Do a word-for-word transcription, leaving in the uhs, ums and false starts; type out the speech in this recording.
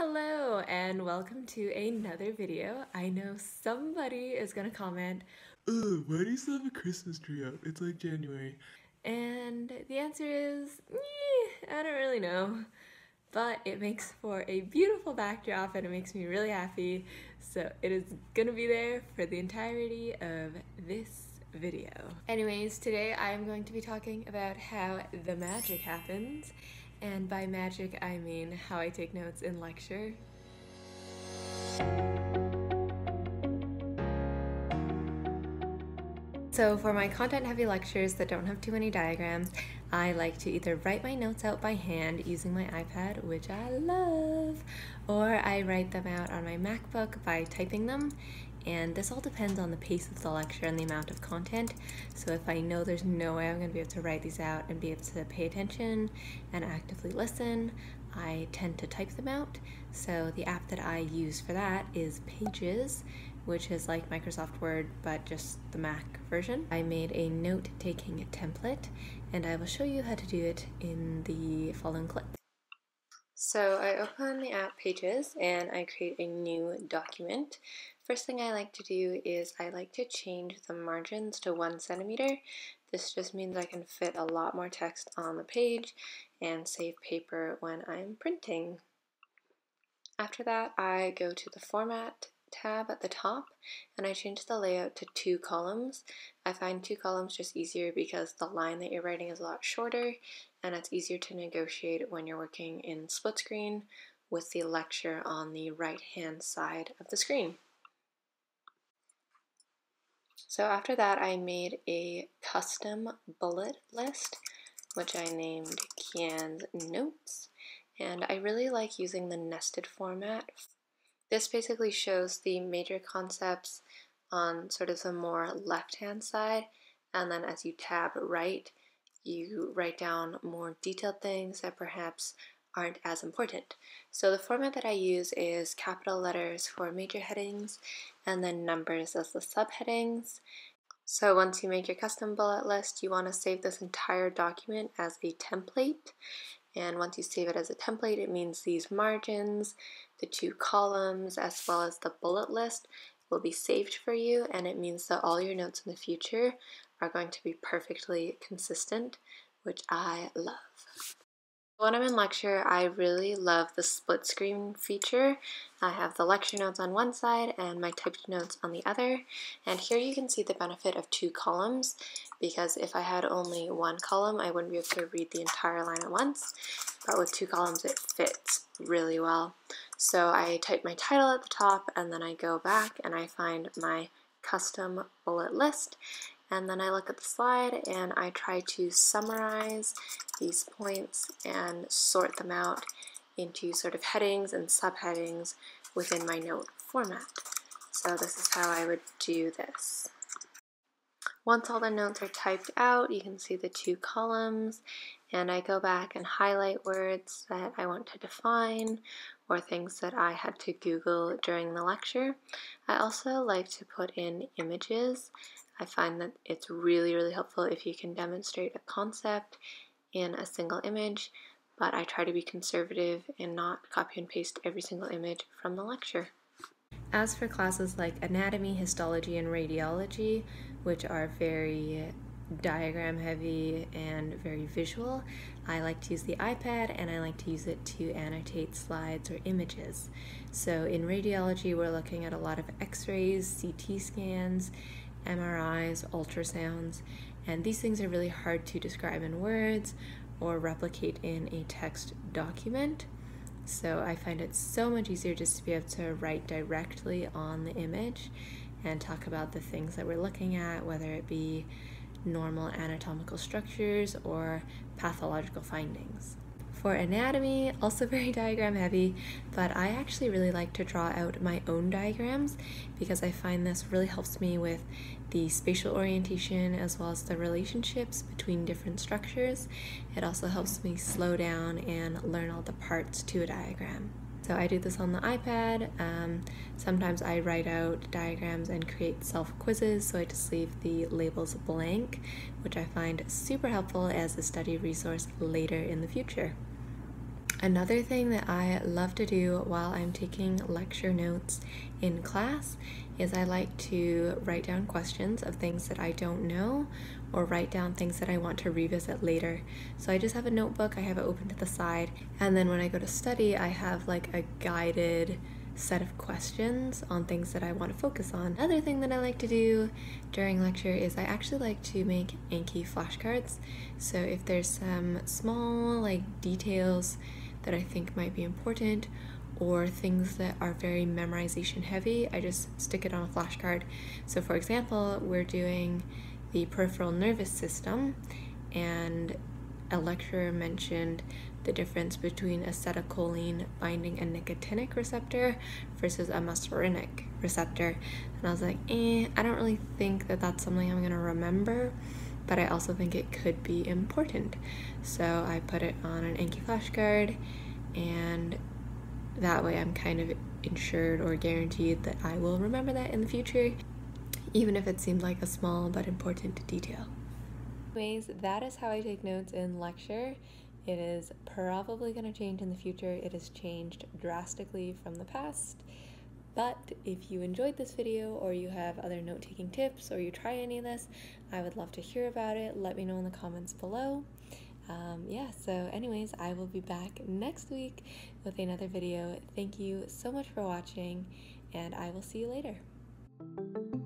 Hello and welcome to another video. I know somebody is gonna comment, "Ugh, why do you still have a Christmas tree up? It's like January." And the answer is, eh, I don't really know. But it makes for a beautiful backdrop and it makes me really happy. So it is gonna be there for the entirety of this video. Anyways, today I'm going to be talking about how the magic happens. And by magic, I mean how I take notes in lecture. So for my content-heavy lectures that don't have too many diagrams, I like to either write my notes out by hand using my iPad, which I love, or I write them out on my MacBook by typing them. And this all depends on the pace of the lecture and the amount of content. So if I know there's no way I'm going to be able to write these out and be able to pay attention and actively listen, I tend to type them out. So the app that I use for that is Pages, which is like Microsoft Word, but just the Mac version. I made a note-taking template, and I will show you how to do it in the following clip. So I open the app Pages, and I create a new document. First thing I like to do is I like to change the margins to one centimeter. This just means I can fit a lot more text on the page and save paper when I'm printing. After that, I go to the Format tab at the top and I change the layout to two columns. I find two columns just easier because the line that you're writing is a lot shorter and it's easier to negotiate when you're working in split screen with the lecture on the right-hand side of the screen. So after that, I made a custom bullet list, which I named Kian's Notes, and I really like using the nested format. This basically shows the major concepts on sort of the more left-hand side, and then as you tab right, you write down more detailed things that perhaps aren't as important. So the format that I use is capital letters for major headings and then numbers as the subheadings. So once you make your custom bullet list, you want to save this entire document as a template. And once you save it as a template, it means these margins, the two columns, as well as the bullet list will be saved for you, and it means that all your notes in the future are going to be perfectly consistent, which I love. When I'm in lecture, I really love the split screen feature. I have the lecture notes on one side and my typed notes on the other. And here you can see the benefit of two columns, because if I had only one column, I wouldn't be able to read the entire line at once. But with two columns, it fits really well. So I type my title at the top, and then I go back and I find my custom bullet list. And then I look at the slide and I try to summarize these points and sort them out into sort of headings and subheadings within my note format. So this is how I would do this. Once all the notes are typed out, you can see the two columns, and I go back and highlight words that I want to define or things that I had to Google during the lecture. I also like to put in images. I find that it's really, really helpful if you can demonstrate a concept in a single image, but I try to be conservative and not copy and paste every single image from the lecture. As for classes like anatomy, histology, and radiology, which are very diagram heavy and very visual, I like to use the iPad and I like to use it to annotate slides or images. So in radiology, we're looking at a lot of x-rays, C T scans, M R Is, ultrasounds, and these things are really hard to describe in words or replicate in a text document. So I find it so much easier just to be able to write directly on the image and talk about the things that we're looking at, whether it be normal anatomical structures or pathological findings. For anatomy, also very diagram heavy, but I actually really like to draw out my own diagrams because I find this really helps me with the spatial orientation as well as the relationships between different structures. It also helps me slow down and learn all the parts to a diagram. So I do this on the iPad. Um, sometimes I write out diagrams and create self-quizzes, so I just leave the labels blank, which I find super helpful as a study resource later in the future. Another thing that I love to do while I'm taking lecture notes in class is I like to write down questions of things that I don't know, or write down things that I want to revisit later. So I just have a notebook, I have it open to the side, and then when I go to study, I have like a guided set of questions on things that I want to focus on. Another thing that I like to do during lecture is I actually like to make Anki flashcards. So if there's some small like details that I think might be important, or things that are very memorization heavy, I just stick it on a flashcard. So for example, we're doing the peripheral nervous system, and a lecturer mentioned the difference between acetylcholine binding a nicotinic receptor versus a muscarinic receptor. And I was like, eh, I don't really think that that's something I'm gonna remember, but I also think it could be important. So I put it on an Anki flashcard, and that way I'm kind of ensured or guaranteed that I will remember that in the future, even if it seemed like a small but important detail. Anyways, that is how I take notes in lecture. It is probably going to change in the future. It has changed drastically from the past. But if you enjoyed this video, or you have other note-taking tips, or you try any of this, I would love to hear about it. Let me know in the comments below. Um, yeah, so anyways, I will be back next week with another video. Thank you so much for watching, and I will see you later.